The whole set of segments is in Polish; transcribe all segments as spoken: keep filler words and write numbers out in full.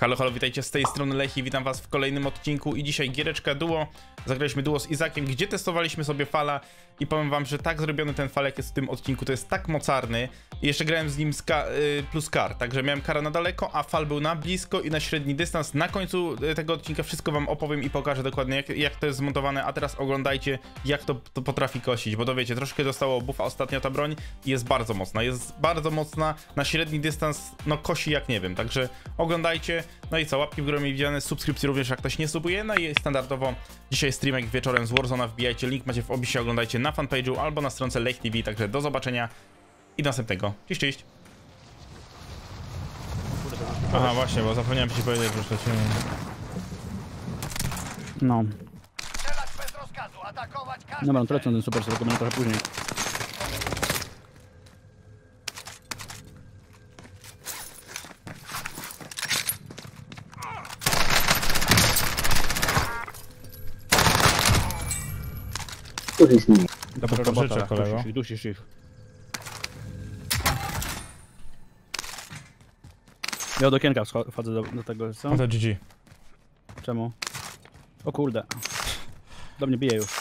Halo, halo, witajcie z tej strony Lech i witam was w kolejnym odcinku i dzisiaj giereczka duo. Zagraliśmy duo z Izakiem, gdzie testowaliśmy sobie fala i powiem wam, że tak zrobiony ten falek jest w tym odcinku, to jest tak mocarny. I jeszcze grałem z nim z ka y plus kar, także miałem kara na daleko, a fal był na blisko i na średni dystans. Na końcu tego odcinka wszystko wam opowiem i pokażę dokładnie jak, jak to jest zmontowane, a teraz oglądajcie jak to, to potrafi kosić, bo to wiecie, troszkę dostało buffa ostatnio ta broń i jest bardzo mocna, jest bardzo mocna, na średni dystans no kosi jak nie wiem, także oglądajcie. No i co, łapki w górę mi widziane, subskrypcje również jak ktoś nie subuje, no i standardowo dzisiaj streamek wieczorem z Warzone'a, wbijajcie, link macie w opisie, oglądajcie na fanpage'u albo na stronce LechTV, także do zobaczenia i do następnego, cześć, cześć. Aha właśnie, bo zapomniałem ci powiedzieć, że to się... No. Dobra, no tracę ten super, tylko będę trochę później. Dobra robota, dusisz ich, dusisz ich. Ja od okienka wchodzę do, do tego, co? No to G G. Czemu? O kurde. Do mnie bije już.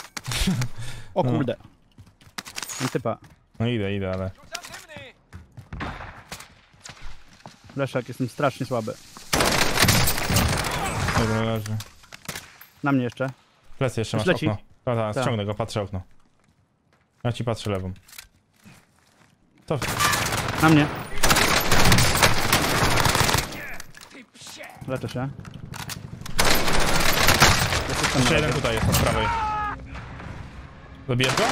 O kurde. No typa. No idę, idę, ale... Leszek, jestem strasznie słaby. Dobra, leży. Na mnie jeszcze. Plecy jeszcze masz, okno. No tak, ściągnę go, patrzę okno. Ja ci patrzę lewą. To... Na mnie. Leczę się. Jeszcze jeden tutaj jest, od prawej. Zabijesz go?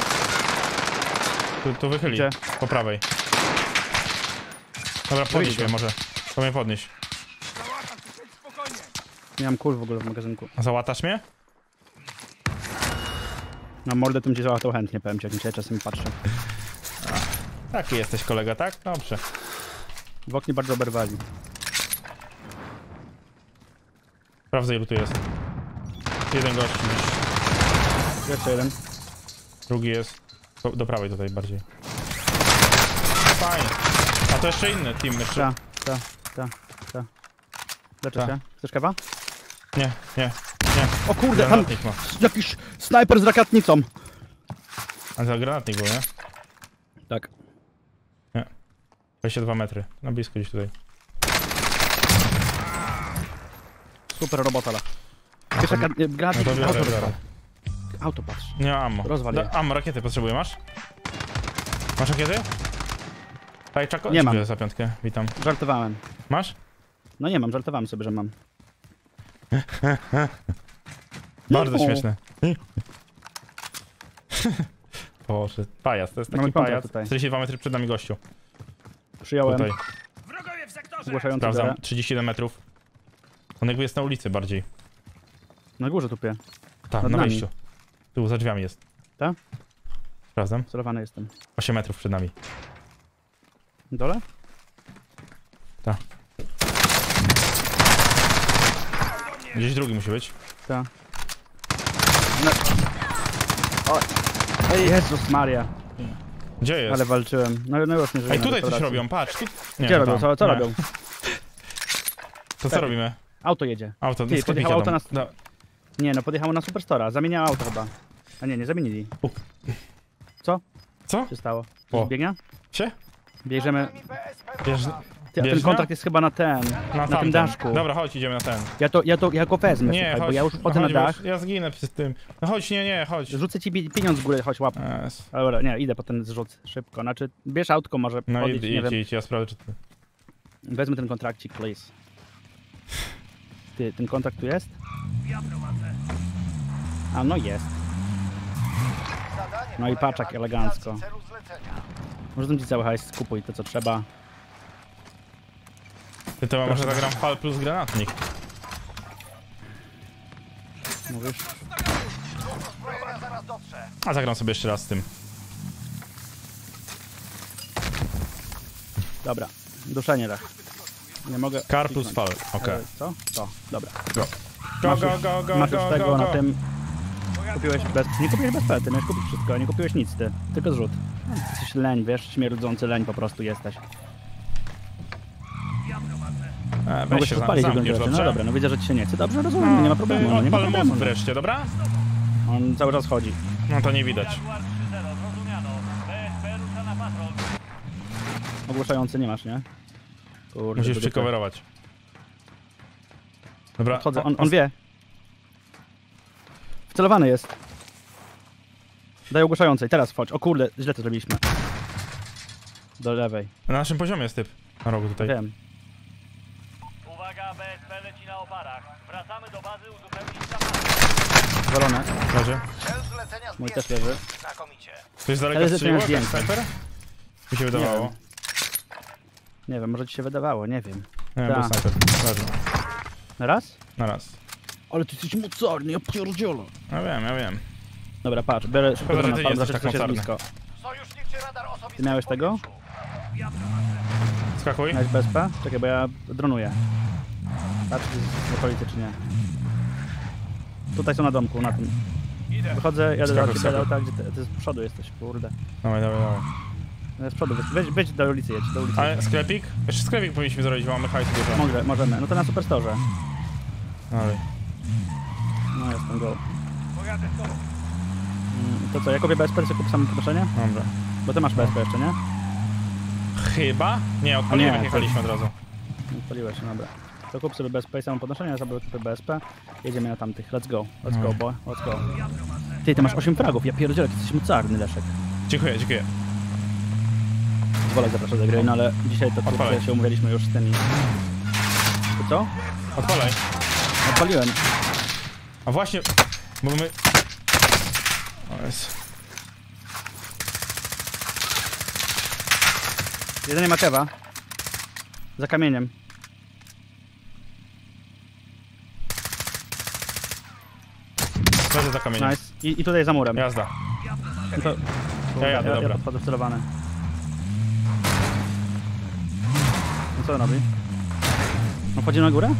Tu, tu wychyli, gdzie? Po prawej. Dobra, podnieś mnie może. To mnie podnieś. Nie mam kul w ogóle w magazynku. Załatasz mnie? Na mordę tym cię załatał chętnie, powiem ci, jak mi się czasem patrzę. Taki jesteś kolega, tak? Dobrze. W oknie bardzo oberwali. Sprawdzę ilu tu jest. Jeden gość. Jeszcze jeden. Drugi jest. Do, do prawej tutaj bardziej. Fajnie. A to jeszcze inny team jeszcze. Ta, ta, ta, ta. Leczę ta. Się. Chcesz kewa? Nie, nie. Nie. O kurde, tam jakiś snajper z rakietnicą. A za granatnik był, nie? Tak. Nie. dwadzieścia dwa metry. Na blisko gdzieś tutaj. Super robota. Jeszcze granatnik. No auto, auto patrz. Nie ammo. Rozwal je. Ammo, rakiety potrzebuję, masz? Masz rakiety? Tajczako? Nie mam. Za piątkę, witam. Żartowałem. Masz? No nie mam, żartowałem sobie, że mam. Bardzo śmieszne. Boże, pajac, to jest taki pajac. czterdzieści dwa metry przed nami gościu. Przyjąłem. Tutaj. Sprawdzam, trzydzieści jeden metrów. On jakby jest na ulicy bardziej. Na górze tupie. Tak, na wejściu. Tu, za drzwiami jest. Tak? Sprawdzam. Celowany jestem. osiem metrów przed nami. Dole? Tak. Gdzieś drugi musi być. Tak. No. Ej, Jezus Maria. Gdzie jest? Ale walczyłem. No, no już nie żyjemy. Ej, tutaj coś robią, patrz. Tu... Nie, gdzie no, robią? Co, co robią? To co robimy? Auto jedzie. Auto, Ty, podjechało auto na... No. Nie no, podjechało na Superstora. Zamieniało auto chyba. A nie, nie zamienili. Uf. Co? Co? Się stało? O. Biegnia? Się? Bierzemy... Bierz... Ty, ten kontrakt jest chyba na ten, na, na tym daszku. Dobra, chodź, idziemy na ten. Ja to, ja to, ja go wezmę, nie, słuchaj, chodź, bo ja już chodzę no, na dach. Już, ja zginę przy tym. No chodź, nie, nie, chodź. Rzucę ci pieniądz z góry, chodź, łap. Yes. Dobra, nie, idę po ten zrzut szybko, znaczy, bierz autko może podjeść, no, idź, nie idź, idź, ja sprawdzę, czy ty... Wezmę ten kontrakcik, please. Ty, ten kontrakt tu jest? A, no jest. No i paczak elegancko. Może tam ci cały hajs, kupuj to, co trzeba. Ty to może zagram fal plus granatnik. Mówisz? A zagram sobie jeszcze raz z tym. Dobra, duszenie tak. Nie mogę... Kar plus fal, okej. Co? To, dobra. Go, go, go, go, go, masz już go, tego go, go. Na tym... Kupiłeś bez... Nie kupiłeś bez pety, miałeś kupić wszystko, nie kupiłeś nic ty. Tylko zrzut. No, ty jesteś leń, wiesz? Śmierdzący leń po prostu jesteś. A, weź się spalić w gruncie. No dobra, no widzę, że ci się nie chce. Dobrze, rozumiem, no, nie ma problemu. No, nie ma problemu. Most wreszcie, dobra? On cały czas chodzi. No to nie widać. Ogłuszający nie masz, nie? Kurde, musisz przykowerować. Dobra. Odchodzę. On, on wie. Wcelowany jest. Daj ogłuszającej, teraz wchodź. O kurde, źle to zrobiliśmy. Do lewej. Na naszym poziomie jest typ. Na rogu tutaj. Wiem. Uwaga, B S P leci na oparach. Wracamy do bazy uzupełnić zapasy. Zwalone. Mój też leży. Ktoś z daleka strzelił? Hyper? Mi się wydawało. Nie wiem, może ci się wydawało, nie wiem. Nie wiem, bo na raz? Na raz. Ale ty jesteś mocarny, ja pierdzielę. Ja wiem, ja wiem. Dobra, patrz, biorę szybko na palm, zawsze coś jest blisko. Ty miałeś tego? Skakuj. Miałeś B S P? Czekaj, bo ja dronuję. Patrz, z okolicy czy nie. Tutaj są na domku, na tym. Wychodzę, jadę do ciebie, gdzie ty, ty z przodu jesteś, kurde. Dawaj, dawaj, dawaj. Z przodu, wejdź do ulicy, jedź, do ulicy. Ale sklepik? Jeszcze sklepik powinniśmy zrobić, bo mamy hajs dużo. Mogę, możemy, no to na Superstorze. Dalej. No jestem go. To co, ja kupię B S P, czy kup samo poproszenie? Dobra. Bo ty masz B S P jeszcze, nie? Chyba? Nie, odpaliłem, nie jechaliśmy od razu. Odpaliłeś, dobra. To kup sobie B S P i samo podnoszenie, ja sobie kupię B S P. Jedziemy na tamtych, let's go, let's go, boy, let's go. Ty, ty masz osiem fragów, ja pierdzielę, ty jesteś mocarny, Leszek. Dziękuję, dziękuję. Wolek zapraszam do gry, no ale dzisiaj to kurczę się umówiliśmy już z tymi... To co? Odpalaj. Odpaliłem. A właśnie, bo my... O jest. Jedynie ma Kewa. Za kamieniem. Leży za kamieniem. Nice. I, i tutaj za murem. Jazda. No to... Ja jadę, ja, dobra. Ja podchodzę wcelowany. Co on robi? On wchodzi na górę?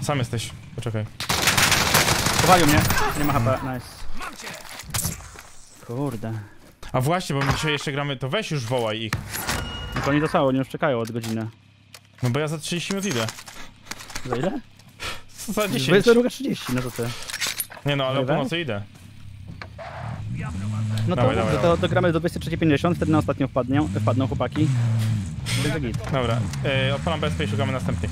Sam jesteś, poczekaj. Powalił mnie, nie ma H P, nice. Kurde. A właśnie, bo my dzisiaj jeszcze gramy, to weź już wołaj ich. No to oni dostało, nie już czekają od godziny. No bo ja za trzydzieści minut idę. Za ile? Za dziesięć. dwudziesta druga trzydzieści, no to ty. Nie no, ale o północy idę. No dawaj, to, dawaj, to, to dawaj. Gramy do dwudziestej trzeciej pięćdziesiąt, wtedy na ostatnią wpadną, wpadną chłopaki. Dobra, yy, odpalam B S P i szukamy następnych.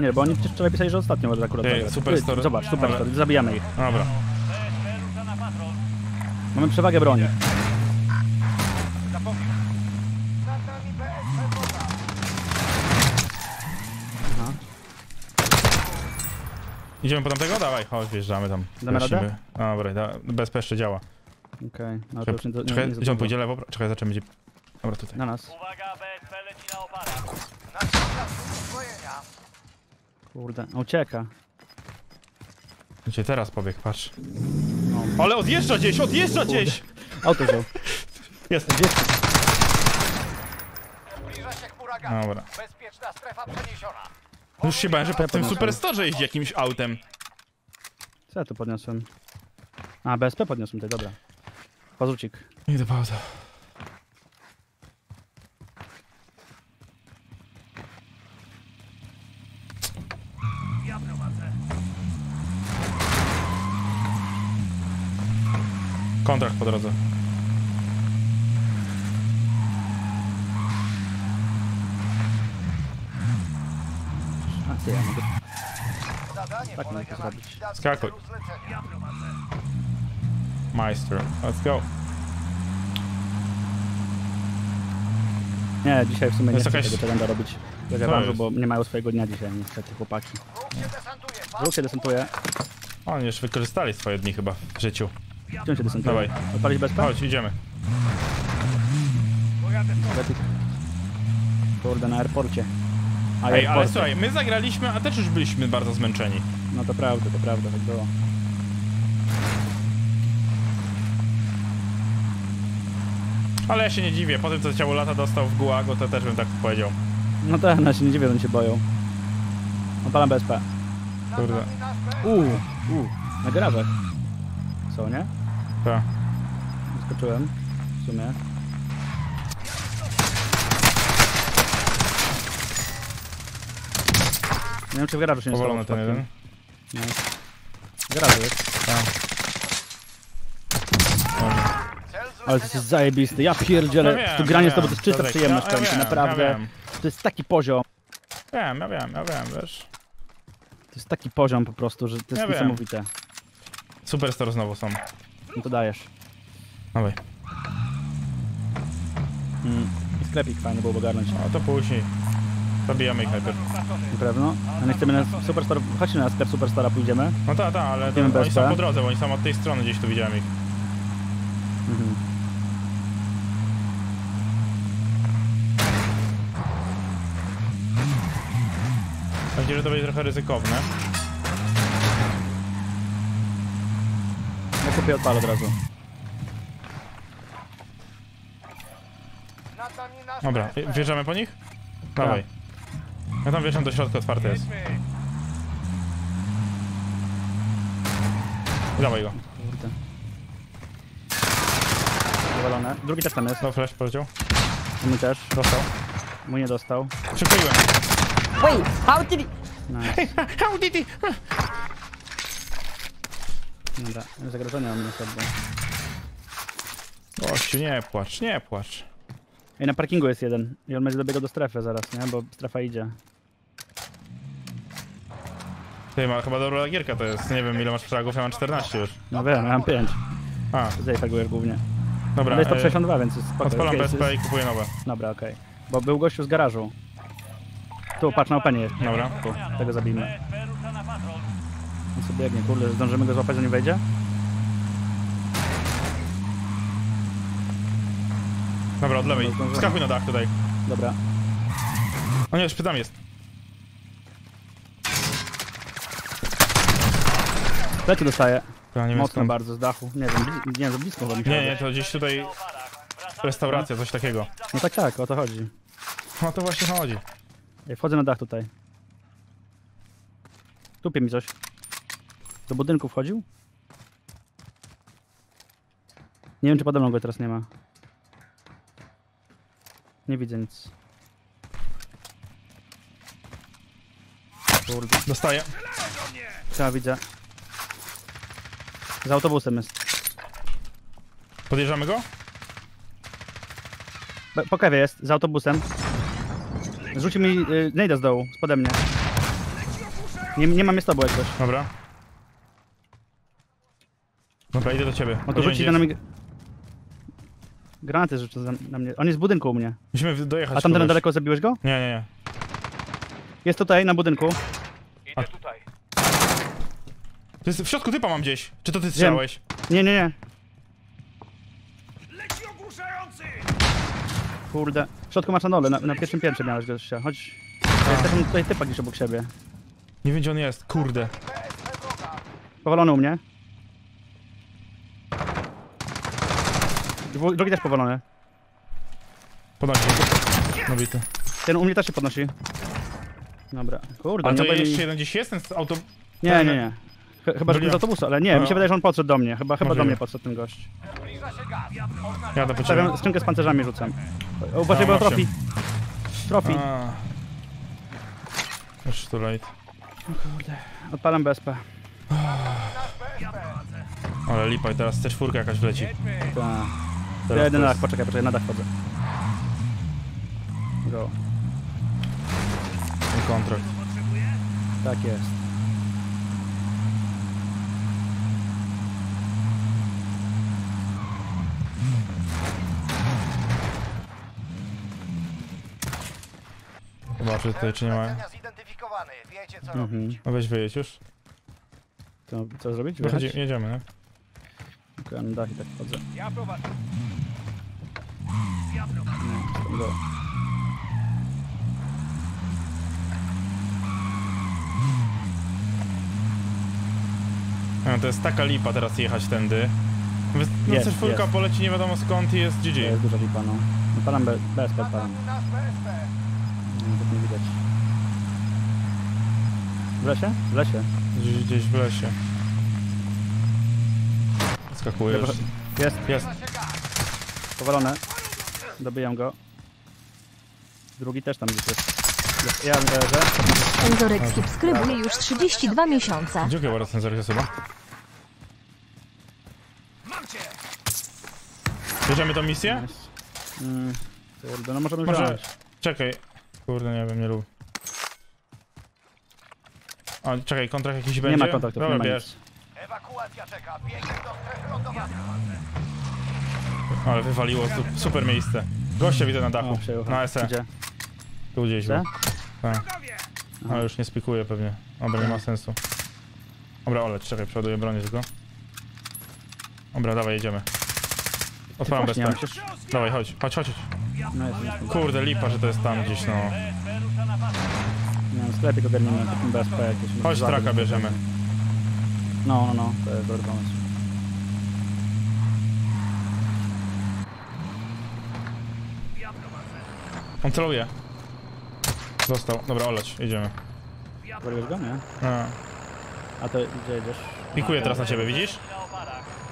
Nie, bo oni przecież wczoraj pisali, że ostatnią od akurat. Ej, super Ty, story. Zobacz, super story, zabijamy ich. Dobra. Mamy przewagę broni. Aha. Idziemy po tamtego? Dawaj, chodź, wjeżdżamy tam. Damy radę? Dobra, da, B S P jeszcze działa. Okej, no to już nie, czekaj, nie, nie gdzie on pójdzie lewo? Czekaj, zaczynamy gdzie... Dobra, tutaj. Na nas. Uwaga, B S P leci na oparach. Kurde, ucieka. Gdzie teraz pobiegł, patrz. No. Ale odjeżdża gdzieś, odjeżdża Kurde. gdzieś! Auto wziął. Jest. Zbliża się huragan. Dobra. Bezpieczna strefa przeniesiona. Już się bałem, że po tym Superstorze jeździ jakimś autem. Co ja tu podniosłem? A, B S P podniosłem tutaj, dobra. Pazucik. Idę po auto. Kontrakt po drodze. A ty, ja mogę... Tak mogę zrobić. Skakuj. Majster, let's go. Nie, dzisiaj w sumie nie chcę jakaś... tego będę robić. Zagrawam, bo nie mają swojego dnia dzisiaj, niestety, chłopaki. Ruch się desantuje. Oni już wykorzystali swoje dni chyba w życiu. Wciąż się desantuje. Dawaj. Odpalić B S P? Chodź, idziemy. Kurde, na airporcie. A Ej, airporcie. Ale słuchaj, my zagraliśmy, a też już byliśmy bardzo zmęczeni. No to prawda, to prawda, tak było. Ale ja się nie dziwię, po tym co ciało lata dostał w Gułago, to też bym tak powiedział. No tak, no się nie dziwię, że oni się boją. Opalam B S P. Kurde. Uuu, uuu, na garażach. Co, nie? Tak. Zaskoczyłem, w sumie. Nie wiem, czy w garażu się nie stało. Ten jeden. No. W garażu jest. Tak. Ale to jest zajebisty, ja pierdzielę, ja tu granie ja z tobą to jest czysta przyjemność, ja, ja wiem, naprawdę. Ja wiem. To jest taki poziom. Ja wiem, ja wiem, ja wiem, wiesz. To jest taki poziom po prostu, że to jest ja niesamowite. Wiem. Superstar znowu są. No to dajesz. Dawaj. Mm. I sklepik fajny było ogarnąć. No to później. Zabijamy ich Hyper. Na pewno? A nie chcemy na Superstar, chodźcie na sklep Superstara, pójdziemy. No tak, tak, ale to, oni są po drodze, bo oni są od tej strony, gdzieś tu widziałem ich. Mhm. Myślę, że to będzie trochę ryzykowne. Ja kupię odpal od razu. Dobra, wjeżdżamy po nich? Tak. Dawaj. Ja tam wjeżdżam do środka, otwarte jest. Dawaj go. Zawalone. Drugi też tam jest. No flash poleciał. Mój też. Dostał. Mój nie dostał. Przykryłem. Wait, how did he... Nice. How did he... Dobra, zagrożenie mam na sobie. Gościu, nie płacz, nie płacz. Ej, na parkingu jest jeden. I on będzie dobiegał do strefy zaraz, nie? Bo strefa idzie. Ty, ma chyba dobra gierka to jest. Nie wiem ile masz fragów, ja mam czternaście już. No wiem, ja mam pięć. A. Zajfagujesz głównie. Dobra, ale jest to sześćdziesiąt dwa, więc spoko. Odpalam P S P i kupuję nowe. Dobra, okej. Okay. Bo był gościu z garażu. Tu, patrz na openie jest. Dobra. Tu, tego zabijmy. On sobie biegnie, kurde, zdążymy go złapać, zanim wejdzie? Dobra, od lewej. Skakuj na dach tutaj. Dobra. O nie, szpytam jest. Leci dostaje. Mocno bardzo z dachu. Nie wiem, nie wiem, za blisko. Nie, nie, to gdzieś tutaj restauracja, coś takiego. No tak, tak, o to chodzi. O to właśnie chodzi. Ej, wchodzę na dach tutaj. Tupie mi coś. Do budynku wchodził? Nie wiem, czy pode mną go teraz nie ma. Nie widzę nic. Kurde. Dostaję. Co widzę. Za autobusem jest. Podjeżdżamy go? Be po Kewie jest, za autobusem. Rzucił mi y, nejda z dołu, spode mnie. Nie, nie mam miejsca było jakoś. Dobra. Dobra, idę do ciebie. On to rzuci na mnie... Granaty rzucił na mnie. On jest w budynku u mnie. Musimy dojechać. A tamten na daleko zabiłeś go? Nie, nie, nie. Jest tutaj, na budynku. Idę tutaj. To jest w środku typa mam gdzieś. Czy to ty strzelałeś? Nie, nie, nie. Leci ogłuszający! Kurde. W środku masz na dole, na, na pierwszym piętrze miałeś gościa. Chodź. Jestem tutaj typa gdzieś obok siebie. Nie wiem gdzie on jest, kurde. Powalony u mnie. Drugi też powalony. Podnosi. Nobity. Ten u mnie też się podnosi. Dobra. Kurde. A to nie jeszcze mi... jeden gdzieś jest ten z auto... Nie, nie, nie. Chyba, że z autobusu, ale nie, no. Mi się wydaje, że on podszedł do mnie. Chyba, chyba do mnie podszedł ten gość. Ja do stawiam skrzynkę z pancerzami rzucam. Uważaj, bo trofi. Trofi. Już too late. O kurde. Odpalam B S P. Ale lipa i teraz C cztery jakaś wleci. Ta. Ja jeden na dach, poczekaj, poczekaj, na dach chodzę. Go. Ten kontrakt. Tak jest. Zobaczę tutaj, czy nie mają. Mhm. A weź wyjedź już. Co, co zrobić? Wychodzi, jedziemy, nie? Okej, okay, na dach i tak wchodzę. Ja prowadzę. Ja prowadzę. No, to jest taka lipa teraz jechać tędy. No yes, C cztery yes. Poleci nie wiadomo skąd i jest G G. To jest duża lipa, no. No palam B S P, palam. Nie widać. W lesie? W lesie. Gdzieś, gdzieś w lesie. Skakujesz. Jest, jest. Powalone. Dobijam go. drugi też tam gdzieś jest. Ja leżę. Senzorek subskrybuje już trzydzieści dwa miesiące. Dziękuję bardzo, senzorek osoba. Bierzemy tą misję? Hmm, kurde, no możemy Może... wziąć. Czekaj. Kurde, nie wiem, nie lubię. O, czekaj, kontrakt jakiś nie będzie? Nie ma kontraktów, Dobra, nie ma bierz. Ewakuacja czeka, biegnie do strefy lądowania. Ale wywaliło, super miejsce. Gościa widzę na dachu, o, na S E. Gdzie? Tu gdzieś był. Tak. Ale już nie spikuje pewnie. Dobra, nie ma sensu. Dobra, Ole, czekaj, przeładuję bronię tylko. Dobra, dawaj, jedziemy. Odpalam bez tak. Dawaj, chodź, chodź, chodź. Kurde, lipa, że to jest tam gdzieś, no. Nie wiem, sklepik ogarniemy takim B S P jakieś. Chodź, traka bierzemy. No, no, no, to jest dobry pomysł. On celuje. Został. Dobra, oleć, jedziemy. Wolisz go, nie? A. A to gdzie jedziesz? Pikuję teraz na ciebie, widzisz?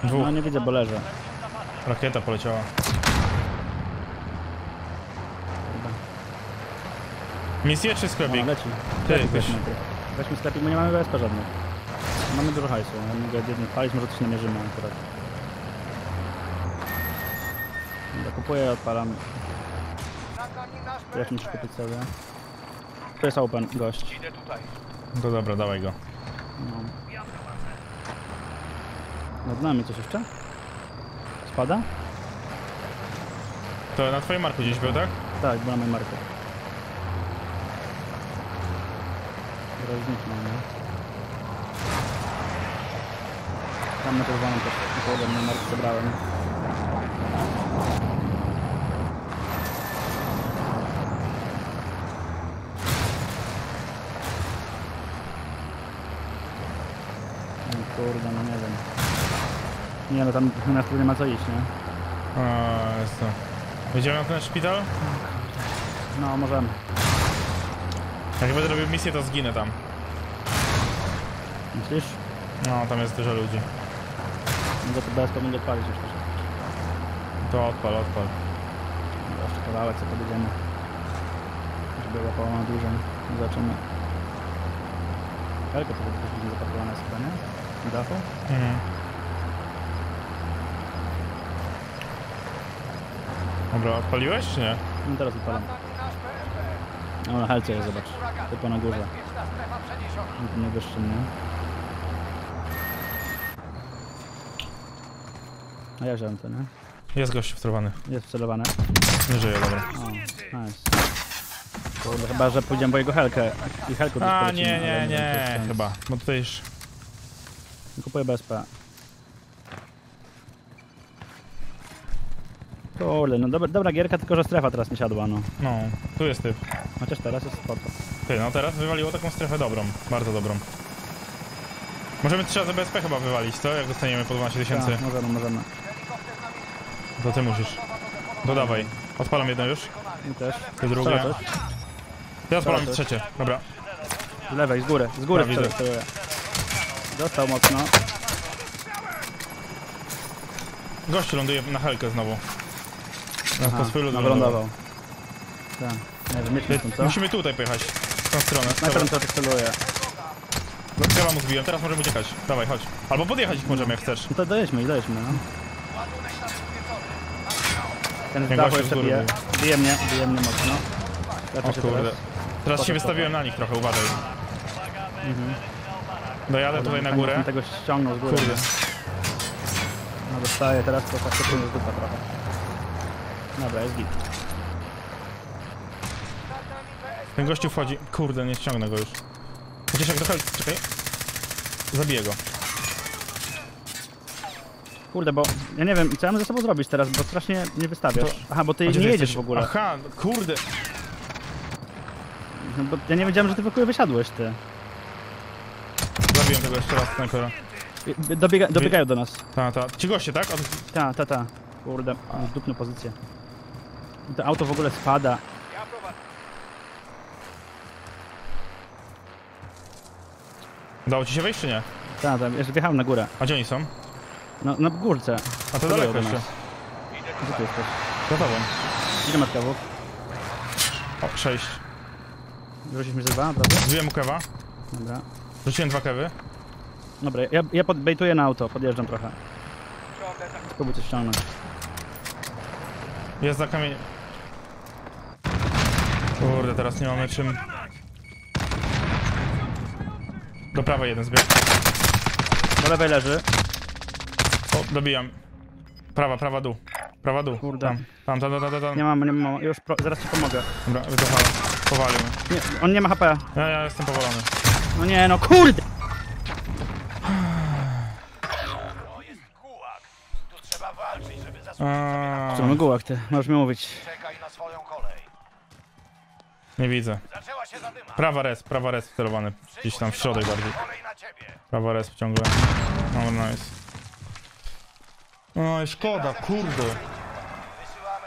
Dwóch. No nie widzę, bo leżę. Rakieta poleciała. Misję czy sklepik? No, leci. Ty, weź. Weźmy sklepik, bo nie mamy B S P żadnych. Mamy dużo hajsu, ja mogę jednym palić, może coś nie mierzymy akurat. Dobra, kupuję, odpalam. Jak mi się kupić sobie? To jest open, gość. No dobra, dawaj go. No. Nad nami coś jeszcze? Spada? To na twojej marku gdzieś był, tak? Tak, bo na mojej marku. Rozniknął, nie? Tam na to zwaną też, bo na marku zebrałem. Kurde, no nie wiem. Nie, no tam na to nie ma co iść, nie? O, jest to. Będziemy na ten szpital? No, możemy. Jak będę robił misję, to zginę tam. Myślisz? No, tam jest dużo ludzi. Będę to bez to będę palić już też. To odpal, odpal. No, jeszcze kawałek, co podejdziemy. Żeby łapało na dużym. Zobaczymy. Tylko to będzie coś zapakowane z chyba, nie? Dachu? Mhm. Dobra, odpaliłeś czy nie? No teraz odpalam. O, na halcie jest, zobacz. Tylko na górze. Nie wyższy, nie? A ja wziąłem to, nie? Jest gość wcelowany. Jest wcelowany. Nie żyje, dobra. O, nice. Kurde, chyba, że pójdziemy po jego helkę. I helkę A, nie, nie, nie, nie. Chyba, bo tutaj już... Kupuję B S P. Kurde, no dobra, dobra gierka, tylko że strefa teraz nie siadła, no. No, tu jest typ. Chociaż teraz jest spoko. Ty, no teraz wywaliło taką strefę dobrą, bardzo dobrą. Możemy trzy razy B S P chyba wywalić, co? Jak dostaniemy po dwanaście tysięcy. No, możemy, możemy. To ty musisz. Dodawaj. Odpalam jedno już. I też. Ty drugie. Ja odpalam trzecie, dobra. Z lewej, z góry, z góry. Dostał mocno. Gość ląduje na helkę znowu. Aha, lądował. Tak. Nie wiem, myślę, co? Musimy tutaj pojechać. W tą stronę. Na którą to celuje. Kewa mu zbiłem, teraz możemy uciekać. Dawaj, chodź. Albo podjechać ich możemy, jak chcesz. No to dojedźmy, dojedźmy, no. Ten z dachu jeszcze bije. Bije mnie, bije mnie mocno. O kurde. Teraz się wystawiłem na nich trochę, uważaj. Mhm. Dojadę tutaj na górę. Tego ściągnął z góry. Kurde. No dostaję teraz, to tak się z dupa trochę. Dobra, jest git. Ten gościu wchodzi. Kurde, nie ściągnę go już. Chociaż jak dochodzi, czekaj. Zabiję go. Kurde, bo ja nie wiem, co ja mam ze sobą zrobić teraz, bo strasznie nie wystawiasz. To... Aha, bo ty nie jedziesz jesteś? w ogóle. Aha, kurde. No bo ja nie wiedziałem, że ty w ogóle wysiadłeś, ty. Tego jeszcze raz, snajpera. Dobiega, dobiegają do nas. Ta, ta. Ci goście, tak? Od... Ta, ta, ta. Kurde, dupną pozycję. To auto w ogóle spada. Udało ci się wejść, czy nie? Ta, ta. Jeszcze wjechałem na górę. A gdzie oni są? No, na górce. A to daleko jeszcze. Gdzie ty jesteś? Za tobą. Ile masz kawów? O, sześć. Wróciliśmy ze dwa, naprawdę? Zbiję mu kewa. Dobra. Rzuciłem dwa kewy. Dobra, ja, ja podbejtuję na auto, podjeżdżam trochę. Spróbuj coś ściągnąć. Jest za kamień. Kurde, teraz nie mamy czym. Do prawej jeden zbieg. Do lewej leży. O, dobijam. Prawa, prawa dół. Prawa dół. Kurde. Tam, tam, tam, tam, tam, tam. Nie mam, nie mam. Już pro... zaraz ci pomogę. Dobra, wycofałem. Powalił mnie. Nie, on nie ma H P. Ja, ja jestem powalony. No nie, no kurde! Aaaa. Co, no gułak ty, możesz mi mówić. Czekaj na swoją kolej. Nie widzę. Prawa res, prawa res celowany. Gdzieś tam w środek bardziej. Prawa res ciągle. No nice. No szkoda, kurde.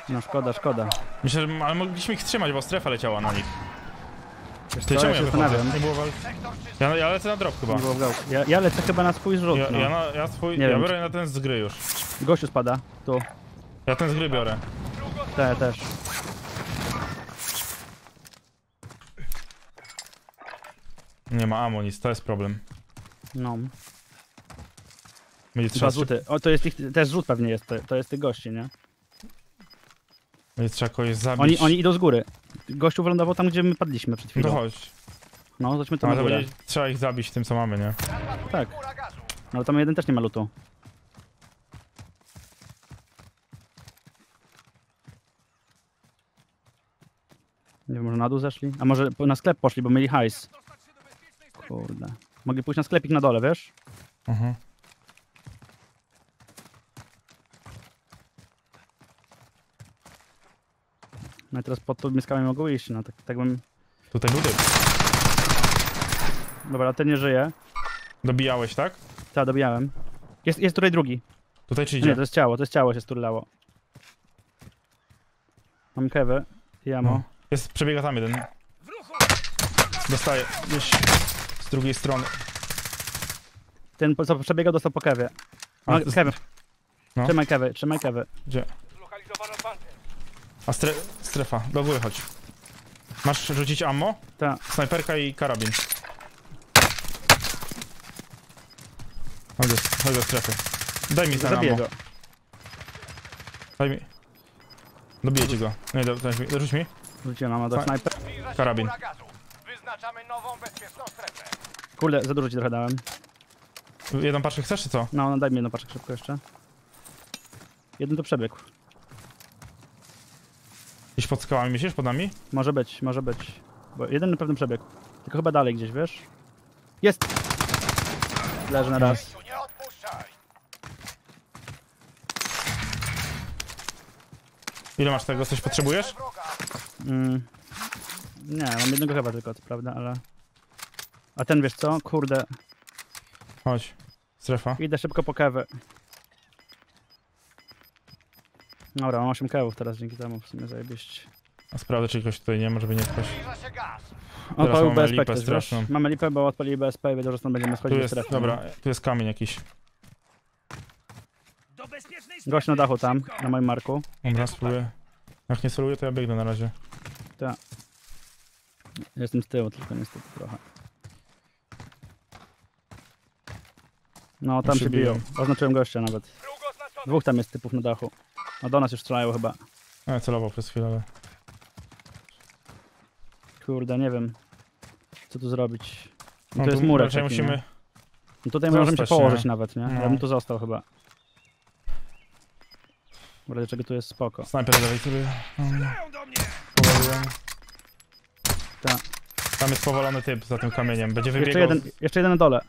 No szkoda, szkoda. Myślę, że ale mogliśmy ich trzymać, bo strefa leciała na nich. Ty czemu ja wychodzę? Nie było wal... ja, ja lecę na drop chyba. Nie było ja, ja lecę chyba na swój zrzut. Ja, no. ja, na, ja, swój, ja biorę czy... na ten z gry już. Gościu spada, tu. Ja ten z gry biorę. Te też. Nie ma ammo, nic, to jest problem. No. Będzie trzeba... Zrzuty. O, to jest ich, też zrzut pewnie jest, to, to jest tych gości, nie? Będzie trzeba kogoś zabić. Oni, oni idą z góry. Gościu wylądował tam, gdzie my padliśmy przed chwilą. No chodź. No, zobaczmy tam. Ale będzie trzeba ich zabić tym, co mamy, nie? Tak. No, ale tam jeden też nie ma lutu. Nie wiem, może na dół zeszli? A może na sklep poszli, bo mieli hajs. Kurde. Mogli pójść na sklepik na dole, wiesz? Mhm. No i teraz pod tą miskami mogą iść, no tak, tak bym... Tutaj był typ. Dobra, ten nie żyje. Dobijałeś, tak? Tak, dobijałem. Jest, jest tutaj drugi. Tutaj czy idzie? Nie, to jest ciało, to jest ciało się sturlało. Mam kewę i ammo. No. Jest, przebiega tam jeden. Dostaję, gdzieś z drugiej strony. Ten, co przebiegał, dostał po kewie. No, jest... kewy. No. Trzymaj kewy, trzymaj kewy. Gdzie? A stre strefa, do góry chodź. Masz rzucić ammo? Tak. Snajperka i karabin. Chodź, chodź do strefy. Daj mi ten ammo. Go. Daj mi. Dobiję ci go. Nie, do, do, do, rzuć mi. Rzuciłem ammo do snajper. Karabin. Kurde, za dużo ci trochę dałem. Jedną paczkę chcesz czy co? No, no daj mi jedną paczkę szybko jeszcze. Jeden to przebiegł. Gdzieś pod skałami myślisz? Pod nami? Może być, może być. Bo jeden na pewno przebiegł. Tylko chyba dalej gdzieś, wiesz? Jest! Leży na raz. Ile masz tego? Coś potrzebujesz? Mm. Nie, mam jednego chyba tylko, to prawda, ale... A ten wiesz co? Kurde. Chodź. Strefa. Idę szybko po kawę. Dobra, mam osiem kewów teraz, dzięki temu w sumie zajebiście. A sprawdzę, czy ktoś tutaj nie ma, żeby nie ktoś... Odpalił B S P też, wiesz? Mamy lipę, bo odpalili B S P i wiedział, że stąd będziemy schodzić do strefy. Dobra, tu jest kamień jakiś. Gość na dachu tam, na moim marku. Dobra, spróbuję. Jak nie soluję, to ja biegnę na razie. Tak. Jestem z tyłu tylko niestety trochę. No, tam się biją. Oznaczyłem gościa nawet. Dwóch tam jest typów na dachu. No do nas już strzelają chyba. A ja celował przez chwilę, ale... Kurde, nie wiem, co tu zrobić. No, no to jest murek taki, musimy... nie? No tutaj zostać, możemy się położyć nie? nawet, nie? No. Ja bym tu został chyba. W razie czego tu jest spoko. Snajper dalej sobie... Strzelają do mnie! Powaliłem. Ta. Tam jest powalony typ za tym kamieniem. Będzie wybiegał... Jeszcze jeden, jeszcze jeden na dole.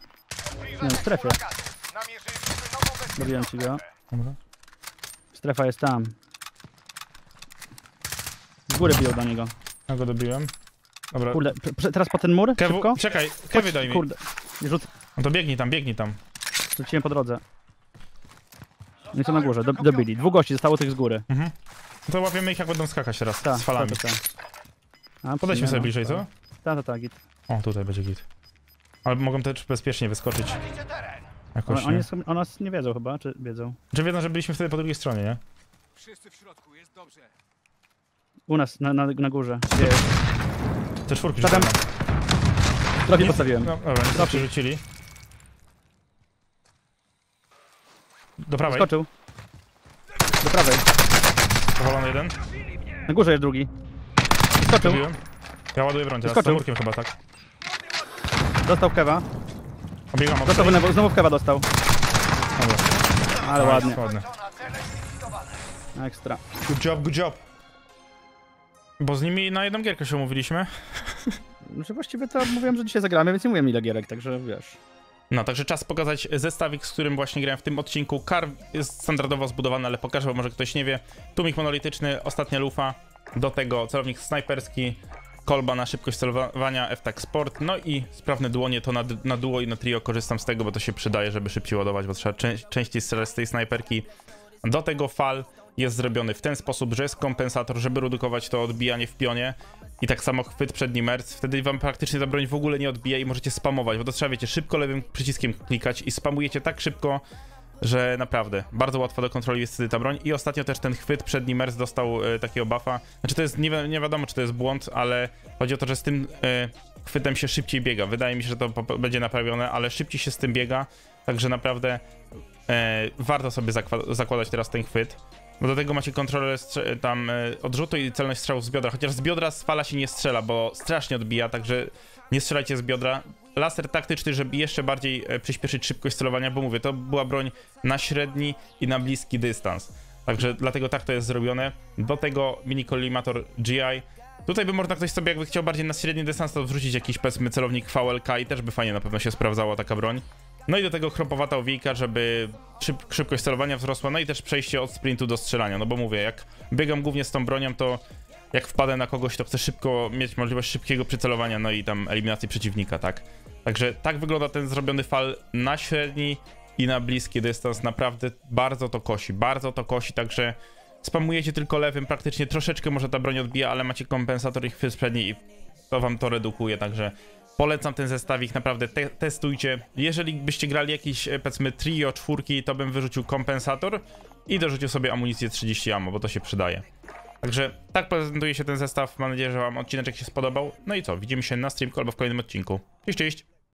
Nie, w strefie. Dobiłem ci go. Dobra. Strefa jest tam. Z góry biją do niego. Ja go dobiłem. Dobra. Kurde, teraz po ten mur? Kewu, szybko? Czekaj, kewy daj mi. Kurde. Rzut. No to biegnij tam, biegnij tam. Rzuciłem po drodze. Nieco na górze, do, dobili. Dwóch gości zostało tych z góry. Mhm. No to łapiemy ich jak będą skakać teraz ta, z falami. Ta, ta, ta. A, podejdźmy sobie no, bliżej, co? Tak, tak, ta, git. O, tutaj będzie git. Ale mogą też bezpiecznie wyskoczyć. Jakoś, oni są, o nas nie wiedzą chyba, czy wiedzą? Czy wiedzą, że byliśmy wtedy po drugiej stronie, nie? Wszyscy w środku, jest dobrze. U nas, na, na, na górze. Gdzie jest? Te czwórki rzucałem. Trochę postawiłem. No, dobra, nie przerzucili. Do prawej. Skoczył. Do prawej. Powalony jeden. Na górze jest drugi. Skoczył. Ja ładuję broń teraz, z samurkiem chyba, tak. Dostał Kewa. Obiegam, dostał, znowu, znowu Kewa dostał. Dobra. Ale no, ładnie. ładnie. Ekstra. Good job, good job. Bo z nimi na jedną gierkę się umówiliśmy. Znaczy właściwie to mówiłem, że dzisiaj zagramy, więc nie mówiłem ile gierek, także wiesz. No, także czas pokazać zestawik, z którym właśnie grałem w tym odcinku. Kar jest standardowo zbudowany, ale pokażę, bo może ktoś nie wie. Tumik monolityczny, ostatnia lufa. Do tego celownik snajperski. Kolba na szybkość celowania, F-Tac Sport, no i sprawne dłonie, to na, na duo i na trio korzystam z tego, bo to się przydaje, żeby szybciej ładować, bo trzeba czę częściej strzelać z tej snajperki. Do tego fal jest zrobiony w ten sposób, że jest kompensator, żeby redukować to odbijanie w pionie i tak samo chwyt przedni merc, wtedy wam praktycznie ta broń w ogóle nie odbija i możecie spamować, bo to trzeba, wiecie, szybko lewym przyciskiem klikać i spamujecie tak szybko, że naprawdę bardzo łatwo do kontroli jest wtedy ta broń. I ostatnio też ten chwyt przedni merc dostał e, takiego buffa. Znaczy to jest, nie, wi nie wiadomo czy to jest błąd, ale chodzi o to, że z tym e, chwytem się szybciej biega. Wydaje mi się, że to będzie naprawione, ale szybciej się z tym biega. Także naprawdę e, warto sobie zakładać teraz ten chwyt. Bo do tego macie kontrolę tam e, odrzutu i celność strzałów z biodra. Chociaż z biodra z fala się nie strzela, bo strasznie odbija, także nie strzelajcie z biodra. Laser taktyczny, żeby jeszcze bardziej e, przyspieszyć szybkość celowania, bo mówię, to była broń na średni i na bliski dystans. Także dlatego tak to jest zrobione. Do tego mini kolimator G I. Tutaj by można ktoś sobie, jakby chciał bardziej na średni dystans, to wrzucić jakiś, powiedzmy, celownik V L K i też by fajnie na pewno się sprawdzała taka broń. No i do tego chropowata owijka, żeby szyb szybkość celowania wzrosła, no i też przejście od sprintu do strzelania. No bo mówię, jak biegam głównie z tą bronią, to jak wpadę na kogoś, to chcę szybko mieć możliwość szybkiego przycelowania, no i tam eliminacji przeciwnika, tak? Także tak wygląda ten zrobiony fal na średni i na bliski dystans. Naprawdę bardzo to kosi, bardzo to kosi, także spamujecie tylko lewym, praktycznie troszeczkę może ta broń odbija, ale macie kompensator i chwyt przedni i to wam to redukuje, także polecam ten zestawik, naprawdę te testujcie. Jeżeli byście grali jakieś, powiedzmy, trio, czwórki, to bym wyrzucił kompensator i dorzucił sobie amunicję trzydzieści ammo, bo to się przydaje. Także tak prezentuje się ten zestaw, mam nadzieję, że wam odcineczek się spodobał. No i co, widzimy się na streamku albo w kolejnym odcinku. Cześć, cześć!